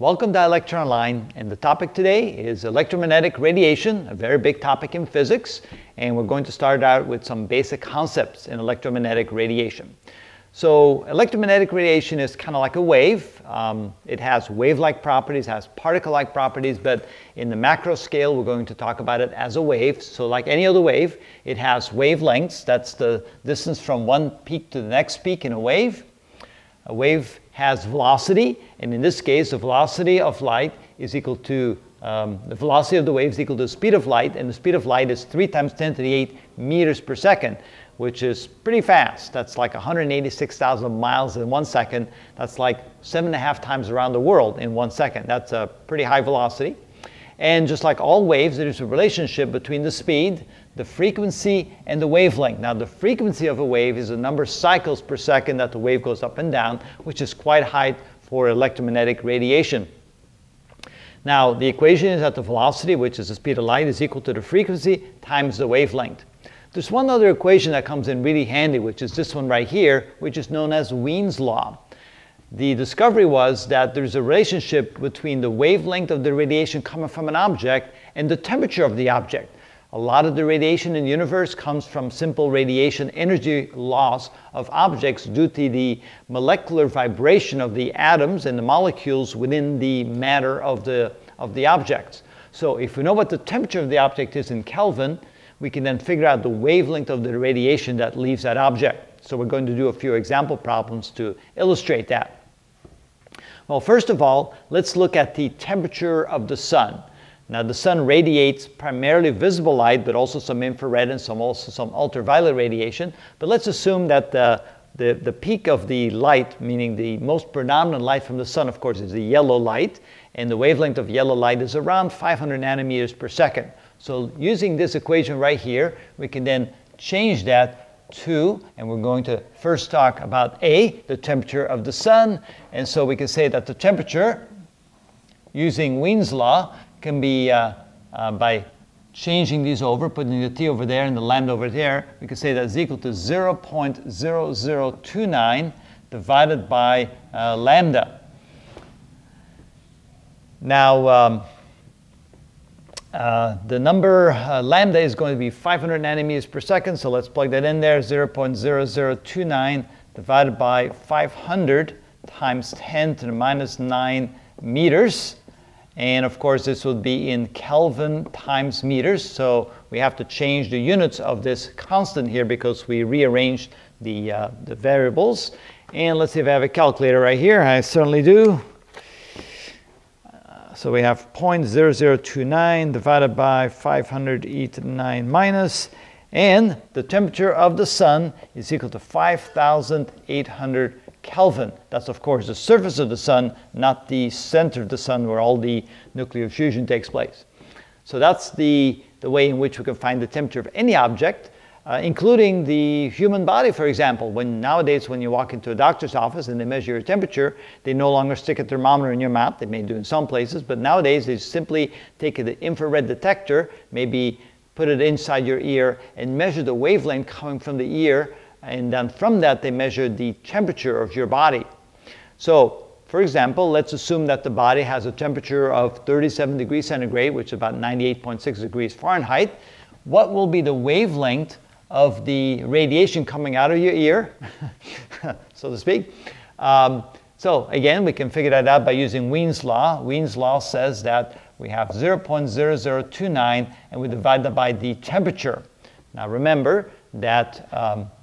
Welcome to ilectureonline, and the topic today is electromagnetic radiation, a very big topic in physics, and we're going to start out with some basic concepts in electromagnetic radiation. So electromagnetic radiation is kind of like a wave. It has wave-like properties, has particle-like properties, but in the macro scale we're going to talk about it as a wave. So like any other wave, it has wavelengths. That's the distance from one peak to the next peak in a wave. A wave has velocity, and in this case the velocity of light is equal to, the velocity of the wave is equal to the speed of light, and the speed of light is 3 × 10⁸ meters per second, which is pretty fast. That's like 186,000 miles in 1 second. That's like 7.5 times around the world in 1 second. That's a pretty high velocity. And just like all waves, there is a relationship between the speed, the frequency, and the wavelength. Now, the frequency of a wave is the number of cycles per second that the wave goes up and down, which is quite high for electromagnetic radiation. Now, the equation is that the velocity, which is the speed of light, is equal to the frequency times the wavelength. There's one other equation that comes in really handy, which is this one right here, which is known as Wien's law. The discovery was that there's a relationship between the wavelength of the radiation coming from an object and the temperature of the object. A lot of the radiation in the universe comes from simple radiation energy loss of objects due to the molecular vibration of the atoms and the molecules within the matter of the objects. So if we know what the temperature of the object is in Kelvin, we can then figure out the wavelength of the radiation that leaves that object. So we're going to do a few example problems to illustrate that. Well, first of all, let's look at the temperature of the sun. Now, the sun radiates primarily visible light, but also some infrared and also some ultraviolet radiation. But let's assume that the peak of the light, meaning the most predominant light from the sun, of course, is the yellow light. And the wavelength of yellow light is around 500 nanometers per second. So using this equation right here, we can then change that to, and we're going to first talk about A, the temperature of the sun. And so we can say that the temperature, using Wien's law, can be, by changing these over, putting the T over there and the lambda over there, we can say that's equal to 0.0029 divided by lambda. Now, the number lambda is going to be 500 nanometers per second, so let's plug that in there, 0.0029 divided by 500 times 10 to the minus 9 meters. And of course, this would be in Kelvin times meters. So we have to change the units of this constant here because we rearranged the variables. And let's see if I have a calculator right here. I certainly do. So we have 0.0029 divided by 500e⁹ minus. And the temperature of the sun is equal to 5,800 Kelvin. That's of course the surface of the sun, not the center of the sun where all the nuclear fusion takes place. So that's the way in which we can find the temperature of any object, including the human body, for example. Nowadays when you walk into a doctor's office and they measure your temperature, they no longer stick a thermometer in your mouth. They may do in some places, but nowadays they simply take the infrared detector, maybe put it inside your ear, and measure the wavelength coming from the ear, and then from that they measure the temperature of your body. So, for example, let's assume that the body has a temperature of 37 degrees centigrade, which is about 98.6 degrees Fahrenheit. What will be the wavelength of the radiation coming out of your ear, so to speak? So again, we can figure that out by using Wien's law. Wien's law says that we have 0.0029 and we divide that by the temperature. Now remember that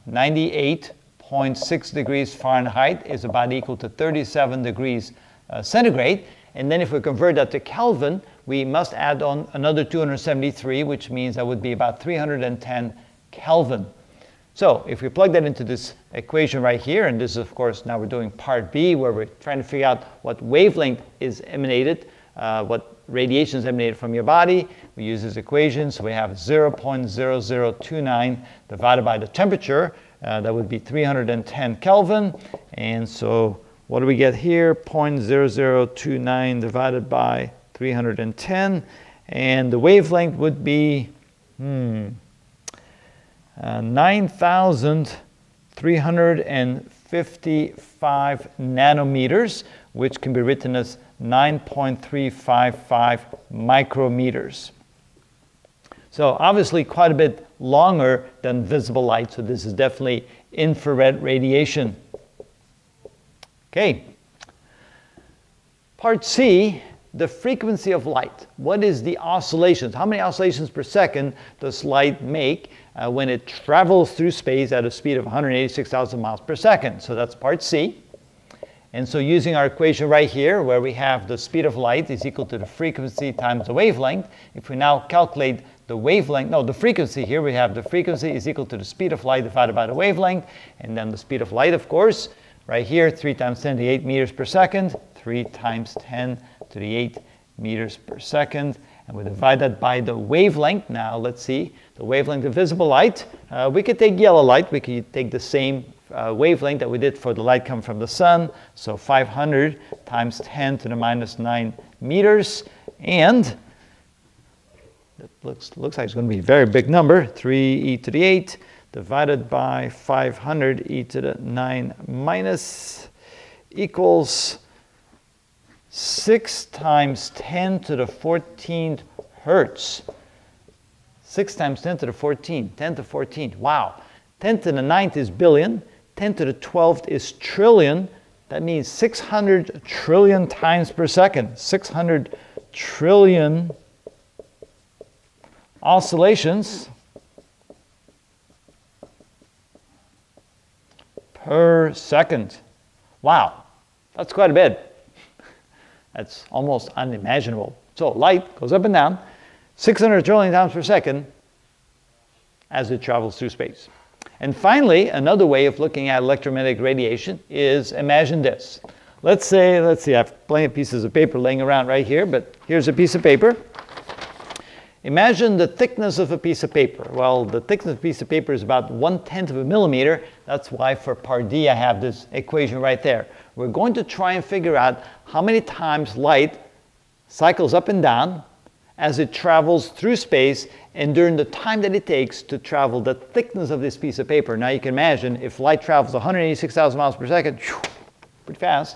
98.6 degrees Fahrenheit is about equal to 37 degrees centigrade. And then if we convert that to Kelvin, we must add on another 273, which means that would be about 310 Kelvin. So if we plug that into this equation right here, and this is of course, now we're doing part B, where we're trying to figure out what wavelength is emanated, what radiation is emanated from your body. We use this equation, so we have 0.0029 divided by the temperature. That would be 310 Kelvin. And so what do we get here? 0.0029 divided by 310. And the wavelength would be 9,355 nanometers, which can be written as 9.355 micrometers. So obviously quite a bit longer than visible light, so this is definitely infrared radiation. Okay. Part C, the frequency of light. What is the oscillations? How many oscillations per second does light make when it travels through space at a speed of 186,000 miles per second? So that's part C. And so using our equation right here, where we have the speed of light is equal to the frequency times the wavelength, if we now calculate the wavelength, no, the frequency here, we have the frequency is equal to the speed of light divided by the wavelength, and then the speed of light, of course, right here, 3 times 10 to the 8 meters per second, 3 times 10 to the 8 meters per second, and we divide that by the wavelength. Now, let's see, the wavelength of visible light, we could take yellow light, we could take the same wavelength that we did for the light coming from the sun, so 500 times 10 to the minus 9 meters, and that looks like it's going to be a very big number, 3e to the 8 divided by 500e to the 9 minus equals 6 times 10 to the 14 hertz. 6 times 10 to the 14, 10 to 14, wow. 10 to the 9th is billion, 10 to the 12th is trillion, that means 600 trillion times per second, 600 trillion oscillations per second. Wow, that's quite a bit. That's almost unimaginable. So light goes up and down, 600 trillion times per second as it travels through space. And finally, another way of looking at electromagnetic radiation is, imagine this. Let's say, I have plenty of pieces of paper laying around right here, but here's a piece of paper. Imagine the thickness of a piece of paper. Well, the thickness of a piece of paper is about 1/10 of a millimeter. That's why for part D, I have this equation right there. We're going to try and figure out how many times light cycles up and down as it travels through space, and during the time that it takes to travel the thickness of this piece of paper. Now you can imagine if light travels 186,000 miles per second, whew, pretty fast,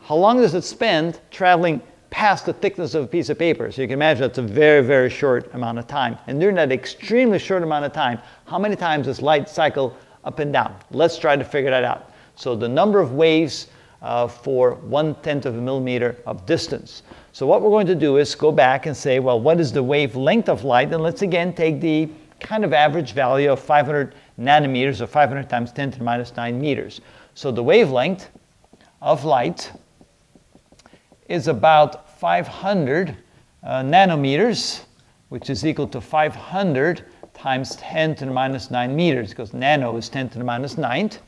how long does it spend traveling past the thickness of a piece of paper? So you can imagine that's a very, very short amount of time. And during that extremely short amount of time, how many times does light cycle up and down? Let's try to figure that out. So the number of waves for 1/10 of a millimeter of distance. So what we're going to do is go back and say, well, what is the wavelength of light? And let's again take the kind of average value of 500 nanometers, or 500 times 10 to the minus 9 meters. So the wavelength of light is about 500 nanometers, which is equal to 500 times 10 to the minus 9 meters, because nano is 10 to the minus 9th.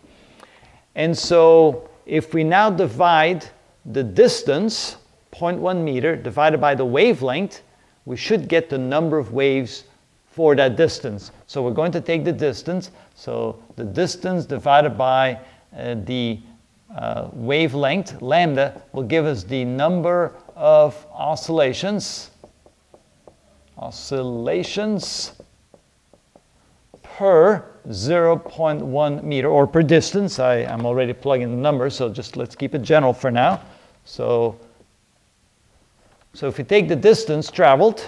And so if we now divide the distance, 0.1 meter, divided by the wavelength, we should get the number of waves for that distance. So we're going to take the distance, so the distance divided by the wavelength, lambda, will give us the number of oscillations per 0.1 meter, or per distance. I'm already plugging the numbers, so just let's keep it general for now. So if we take the distance traveled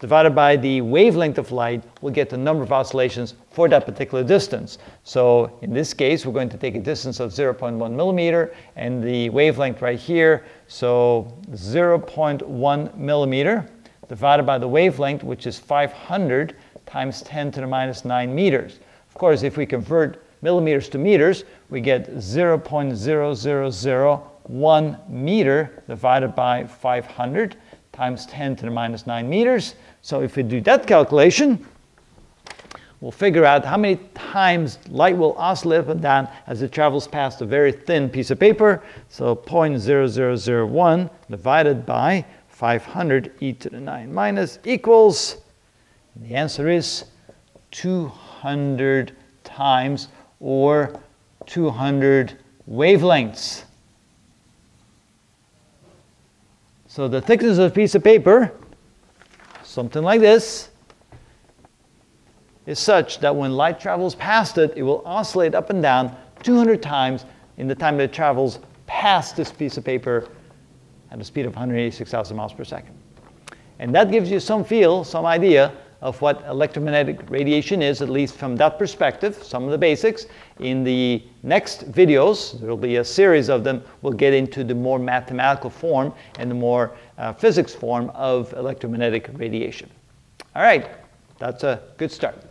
divided by the wavelength of light, we'll get the number of oscillations for that particular distance. So in this case, we're going to take a distance of 0.1 millimeter and the wavelength right here. So 0.1 millimeter divided by the wavelength, which is 500 times 10 to the minus 9 meters. Of course, if we convert millimeters to meters, we get 0.0001 meter divided by 500 times 10 to the minus 9 meters. So if we do that calculation, we'll figure out how many times light will oscillate up and down as it travels past a very thin piece of paper. So 0.0001 divided by 500 e to the 9 minus equals, the answer is 200 times, or 200 wavelengths. So the thickness of a piece of paper, something like this, is such that when light travels past it, it will oscillate up and down 200 times in the time that it travels pass this piece of paper at a speed of 186,000 miles per second. And that gives you some feel, some idea of what electromagnetic radiation is, at least from that perspective, some of the basics. In the next videos, there will be a series of them, we'll get into the more mathematical form and the more physics form of electromagnetic radiation. All right, that's a good start.